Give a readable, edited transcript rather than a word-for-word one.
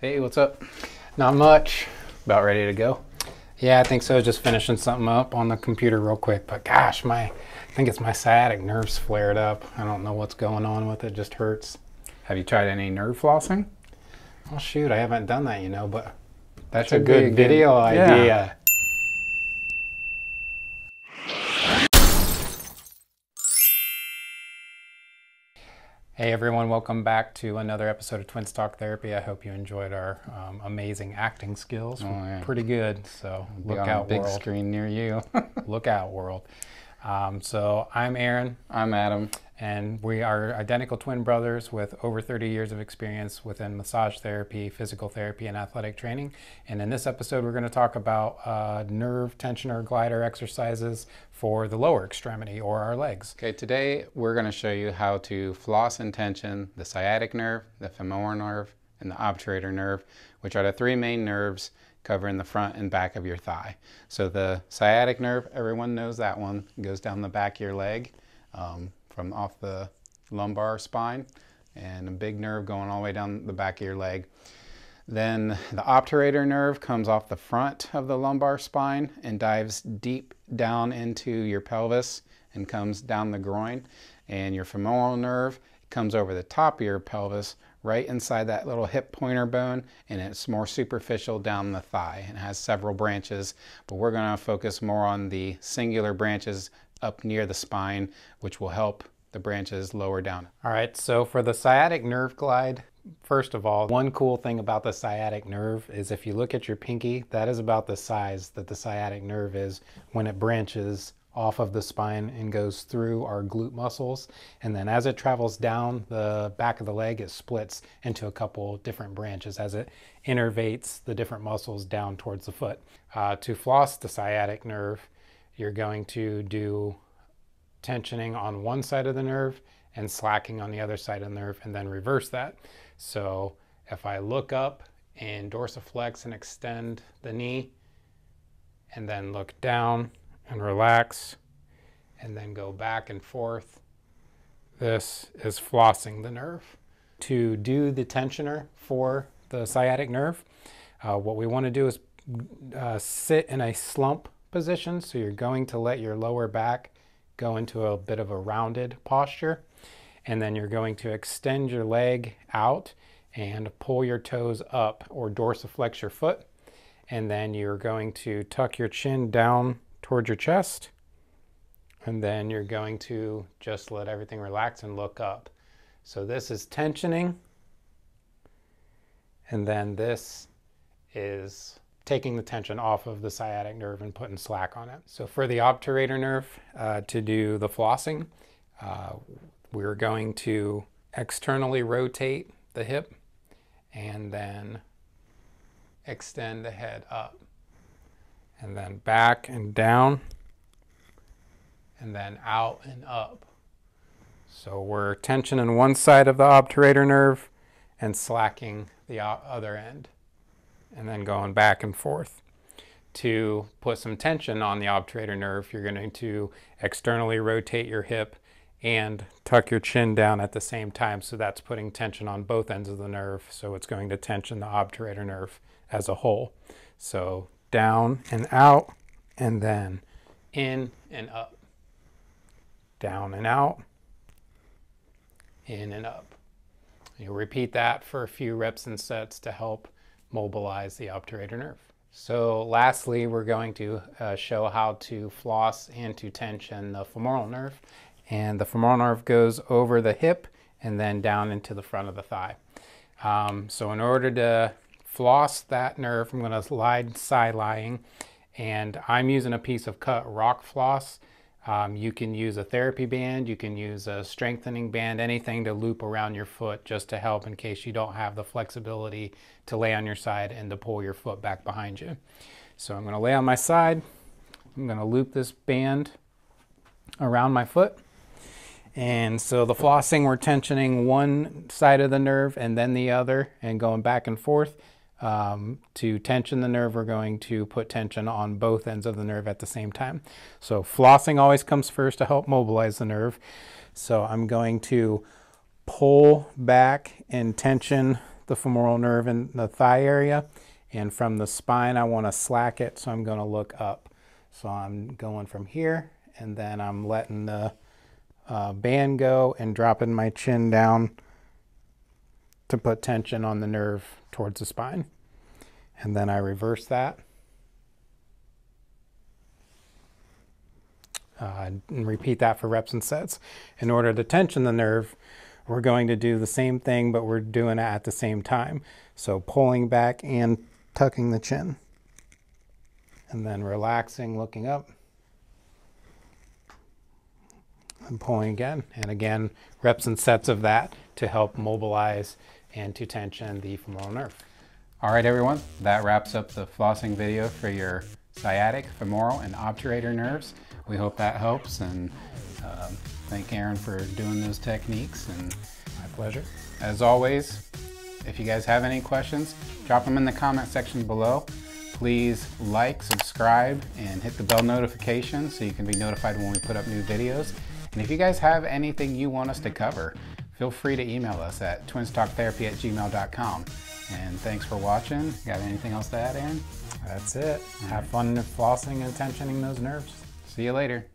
Hey, what's up? Not much. About ready to go? Yeah, I think so. Just finishing something up on the computer real quick. But gosh, I think it's my sciatic nerve's flared up. I don't know what's going on with it. It just hurts. Have you tried any nerve flossing? Oh shoot, I haven't done that, you know, but that's a good video idea. Hey everyone, welcome back to another episode of Twins Talk Therapy. I hope you enjoyed our amazing acting skills. Oh, yeah. Pretty good, so look out, big world. Big screen near you. Look out, world. So I'm Aaron. I'm Adam. And we are identical twin brothers with over 30 years of experience within massage therapy, physical therapy, and athletic training. And in this episode, we're going to talk about nerve tensioner glider exercises for the lower extremity or our legs. Okay, today we're going to show you how to floss and tension the sciatic nerve, the femoral nerve, and the obturator nerve, which are the three main nerves covering the front and back of your thigh. So the sciatic nerve, everyone knows that one, goes down the back of your leg from off the lumbar spine, and a big nerve going all the way down the back of your leg. Then the obturator nerve comes off the front of the lumbar spine and dives deep down into your pelvis and comes down the groin. And your femoral nerve comes over the top of your pelvis right inside that little hip pointer bone, and it's more superficial down the thigh and has several branches, but we're going to focus more on the singular branches up near the spine, which will help the branches lower down. All right, so for the sciatic nerve glide, first of all, one cool thing about the sciatic nerve is if you look at your pinky, that is about the size that the sciatic nerve is when it branches off of the spine and goes through our glute muscles. And then as it travels down the back of the leg, it splits into a couple different branches as it innervates the different muscles down towards the foot. To floss the sciatic nerve, you're going to do tensioning on one side of the nerve and slacking on the other side of the nerve, and then reverse that. So if I look up and dorsiflex and extend the knee, and then look down and relax, and then go back and forth, this is flossing the nerve. To do the tensioner for the sciatic nerve, what we want to do is sit in a slump position. So you're going to let your lower back go into a bit of a rounded posture, and then you're going to extend your leg out and pull your toes up or dorsiflex your foot, and then you're going to tuck your chin down towards your chest, and then you're going to just let everything relax and look up. So this is tensioning, and then this is taking the tension off of the sciatic nerve and putting slack on it. So for the obturator nerve, to do the flossing, we're going to externally rotate the hip and then extend the head up, and then back and down, and then out and up. So we're tensioning one side of the obturator nerve and slacking the other end, and then going back and forth. To put some tension on the obturator nerve, you're going to externally rotate your hip and tuck your chin down at the same time. So that's putting tension on both ends of the nerve. So it's going to tension the obturator nerve as a whole. So down and out, and then in and up. Down and out, in and up. You'll repeat that for a few reps and sets to help mobilize the obturator nerve. So lastly, we're going to show how to floss and to tension the femoral nerve. And the femoral nerve goes over the hip and then down into the front of the thigh. So in order to floss that nerve, I'm going to glide side-lying, and I'm using a piece of cut rock floss. You can use a therapy band, you can use a strengthening band, anything to loop around your foot just to help in case you don't have the flexibility to lay on your side and to pull your foot back behind you. So I'm going to lay on my side, I'm going to loop this band around my foot. And so the flossing, we're tensioning one side of the nerve and then the other and going back and forth. To tension the nerve, we're going to put tension on both ends of the nerve at the same time. So flossing always comes first to help mobilize the nerve. So I'm going to pull back and tension the femoral nerve in the thigh area, and from the spine I want to slack it, so I'm going to look up. So I'm going from here, and then I'm letting the band go and dropping my chin down to put tension on the nerve towards the spine. And then I reverse that and repeat that for reps and sets. In order to tension the nerve, we're going to do the same thing, but we're doing it at the same time. So pulling back and tucking the chin, and then relaxing, looking up, and pulling again. And again, reps and sets of that to help mobilize and to tension the femoral nerve. All right, everyone, that wraps up the flossing video for your sciatic, femoral, and obturator nerves. We hope that helps, and thank Aaron for doing those techniques. And my pleasure. As always, if you guys have any questions, drop them in the comment section below. Please like, subscribe, and hit the bell notification so you can be notified when we put up new videos. And if you guys have anything you want us to cover, feel free to email us at twinstalktherapy@gmail.com. And thanks for watching. Got anything else to add, Aaron? That's it. Have fun flossing and tensioning those nerves. See you later.